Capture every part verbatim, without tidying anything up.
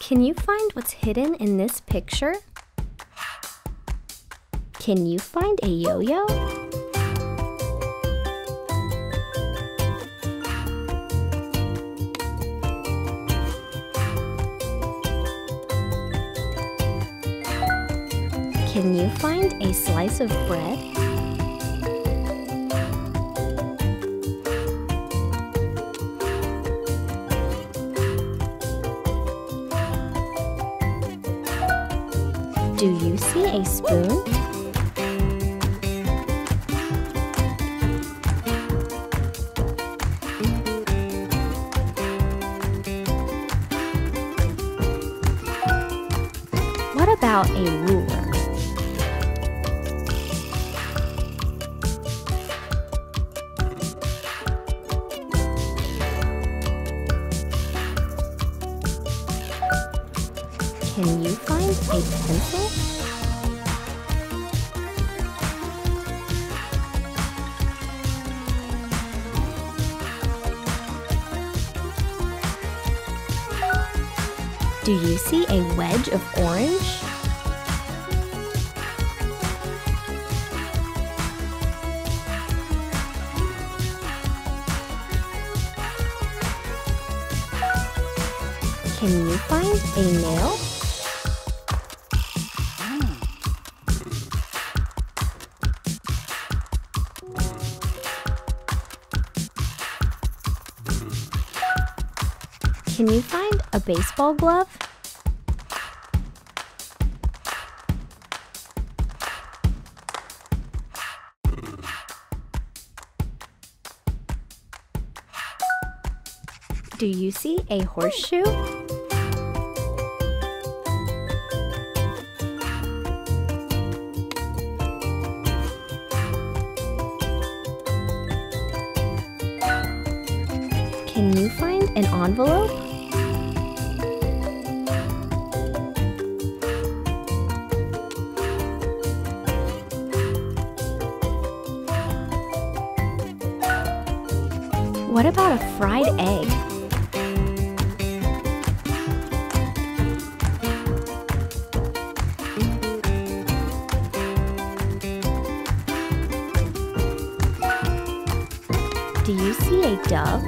Can you find what's hidden in this picture? Can you find a yo-yo? Can you find a slice of bread? Do you see a spoon? What about a ruler? Can you find a pencil? Do you see a wedge of orange? Can you find a nail? Can you find a baseball glove? Do you see a horseshoe? Can you find an envelope? What about a fried egg? Do you see a dove?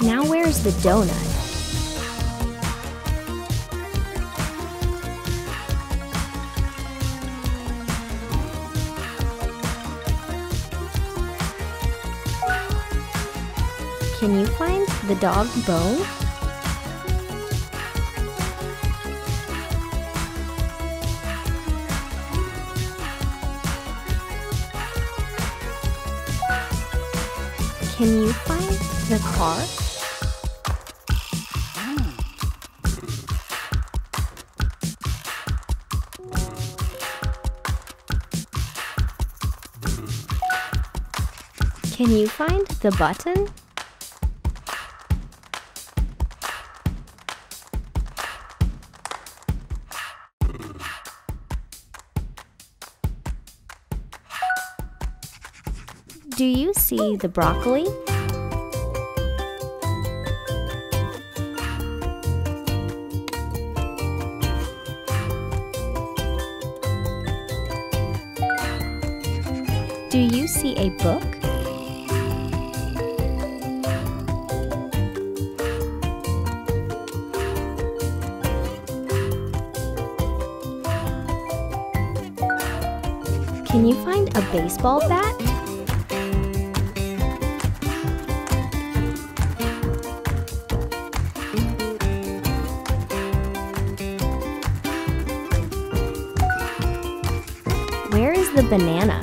Now where's the donut? Can you find the dog bone? Can you find the car? Can you find the button? Do you see the broccoli? Do you see a book? Can you find a baseball bat? Where is the banana?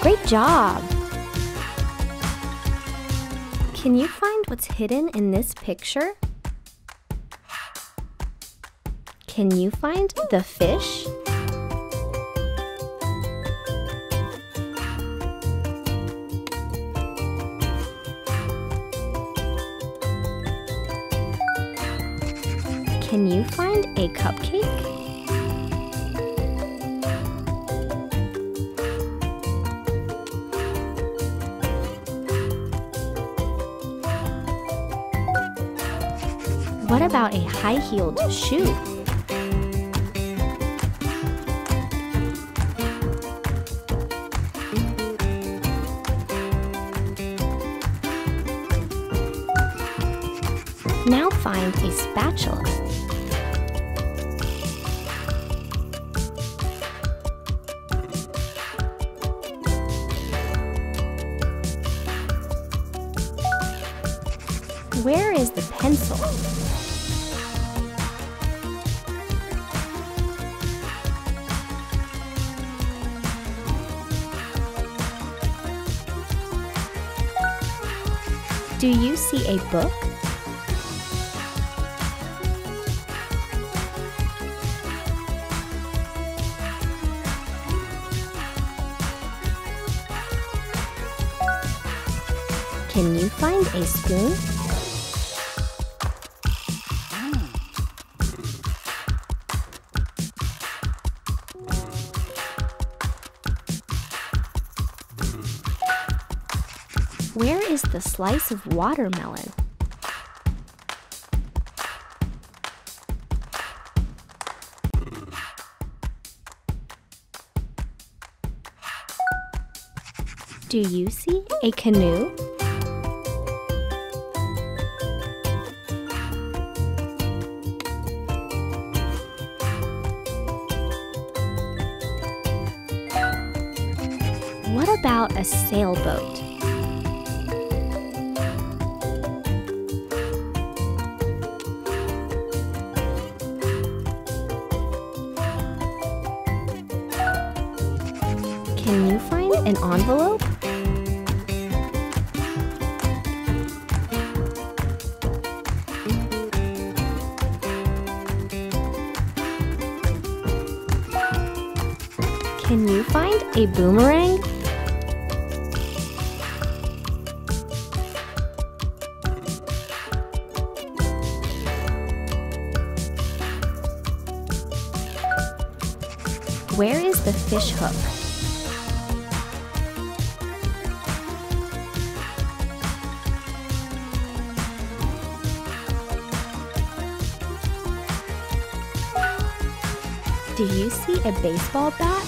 Great job! Can you find understand what's hidden in this picture? Can you find the fish? Can you find a cupcake? What about a high-heeled shoe? Now find a spatula. Where is the pencil? Do you see a book? Can you find a spoon? Where is the slice of watermelon? Do you see a canoe? What about a sailboat? Can you find an envelope? Can you find a boomerang? Where is the fish hook? Do you see a baseball bat?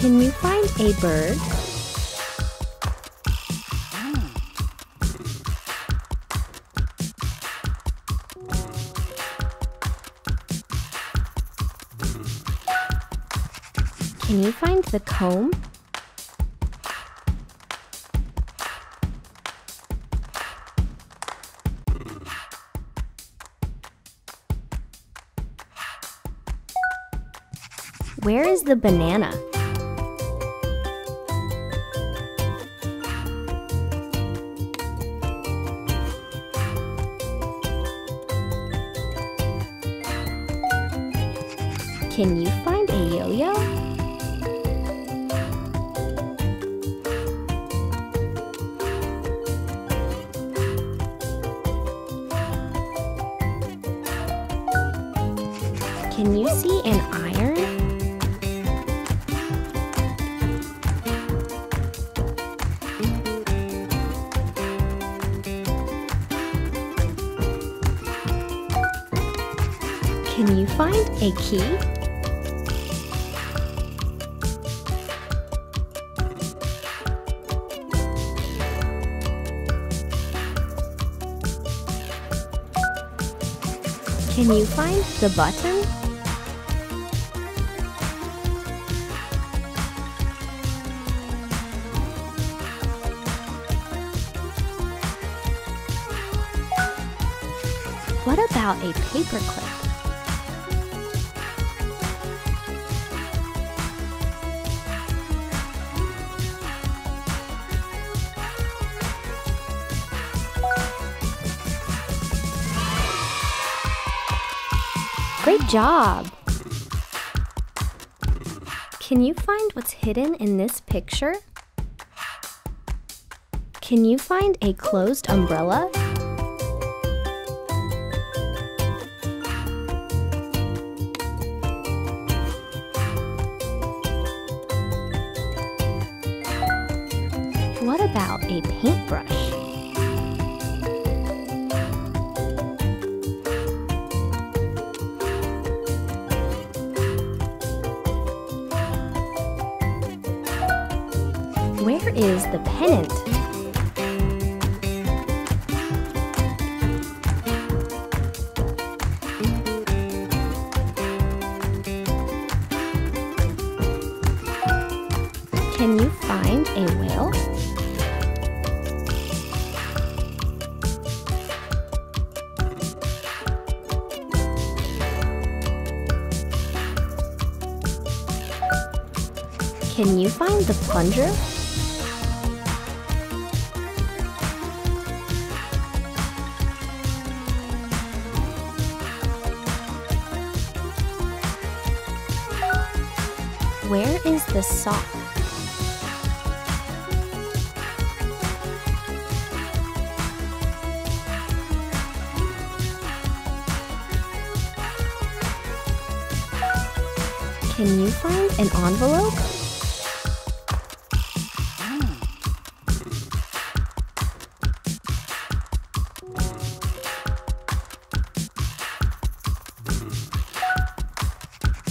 Can you find a bird? Can you find the comb? Where is the banana? Can you find a yo-yo? Can you see an iron? Can you find a key? Can you find the button? What about a paperclip? Great job! Can you find what's hidden in this picture? Can you find a closed umbrella? What about a paintbrush? Where is the pennant? Can you find a whale? Can you find the plunger? Where is the sock? Can you find an envelope?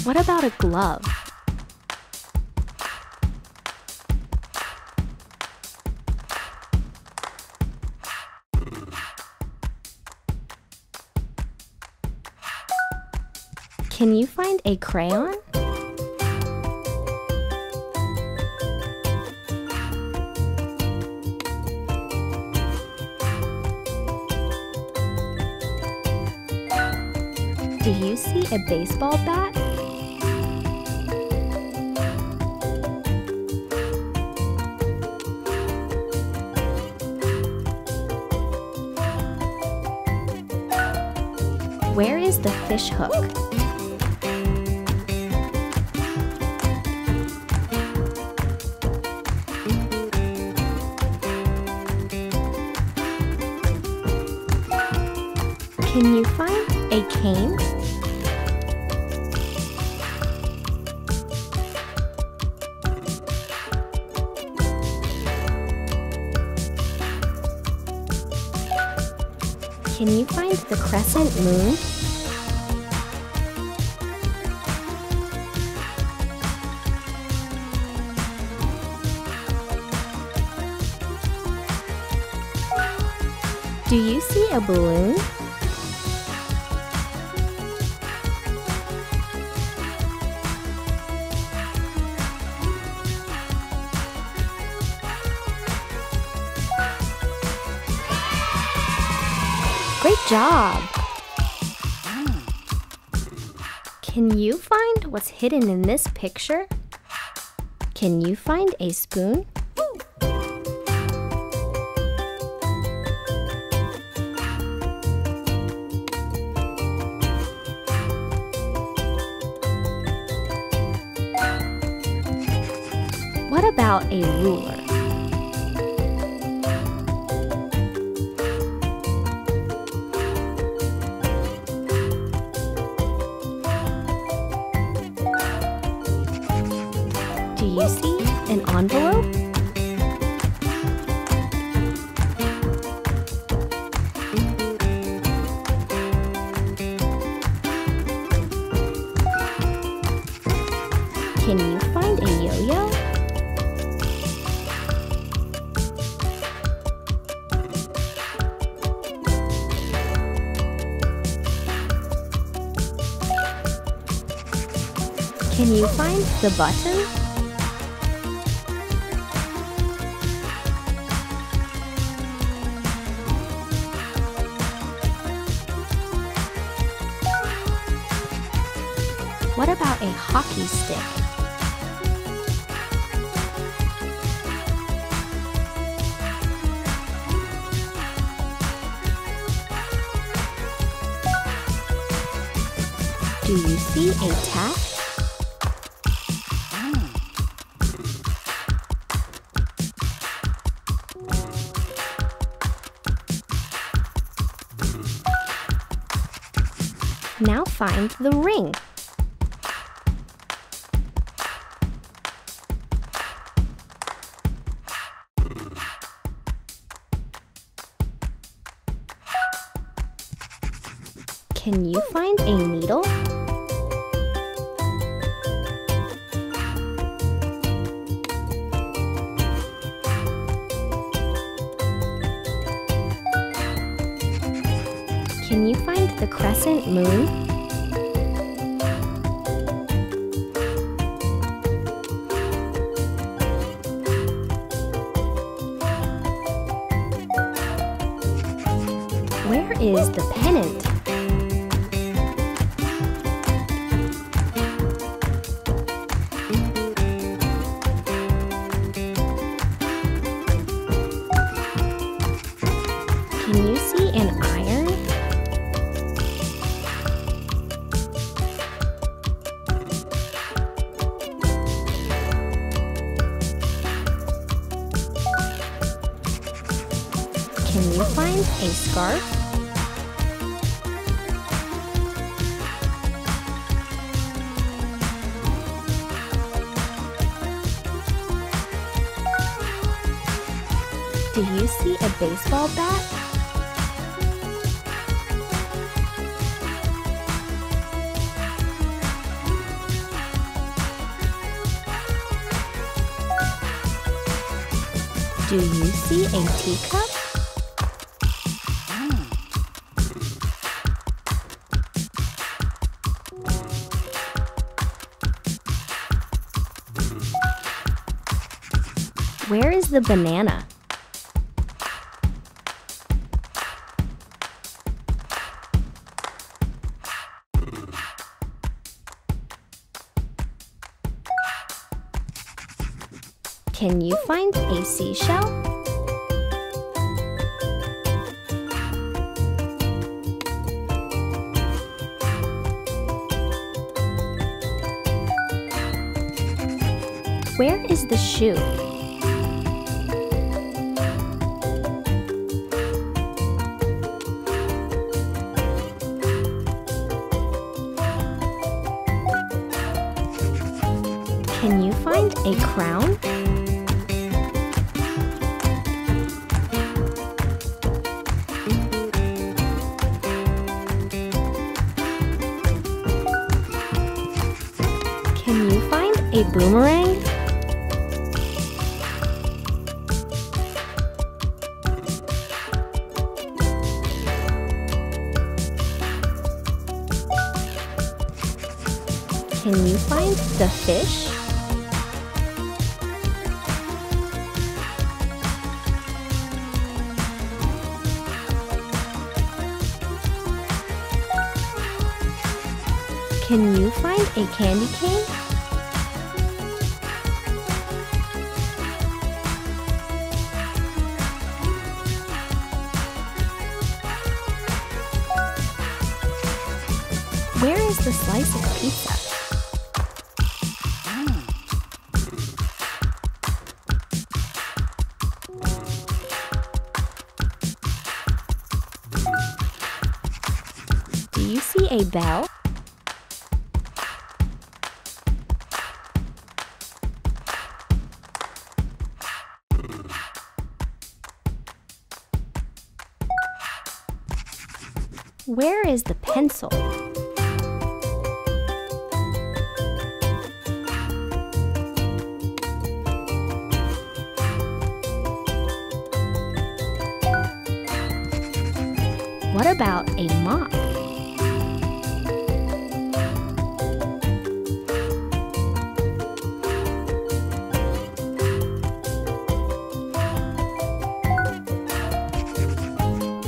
What about a glove? Can you find a crayon? Do you see a baseball bat? Where is the fish hook? Can you find a cane? Can you find the crescent moon? Do you see a balloon? Great job! Can you find what's hidden in this picture? Can you find a spoon? What about a ruler? Do you see an envelope? Can you find a yo-yo? Can you find the button? What about a hockey stick? Do you see a tap? Now find the ring. Can you find a needle? Can you find the crescent moon? Where is the pennant? Can you see an iron? Can you find a scarf? Do you see a baseball bat? Do you see a teacup? Where is the banana? Can you find a seashell? Where is the shoe? Can you find a crown? Can you find a boomerang? Can you find the fish? Can you find a candy cane? Where is the slice of pizza? Do you see a bell? Where is the pencil? What about a mop?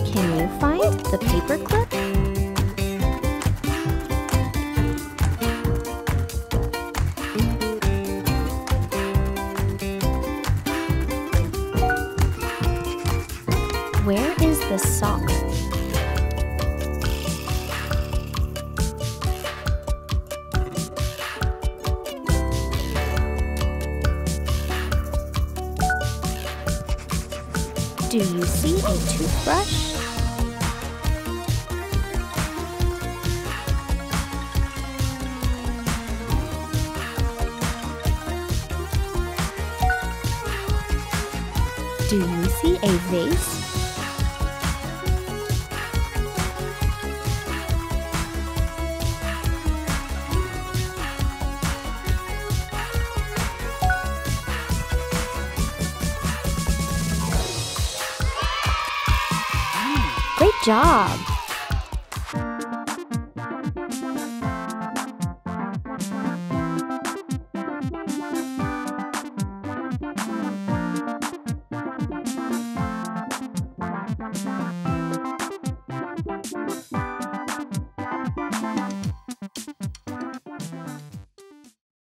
Can you find the paperclip? this sock. Do you see a toothbrush? Do you see a vase? Great job!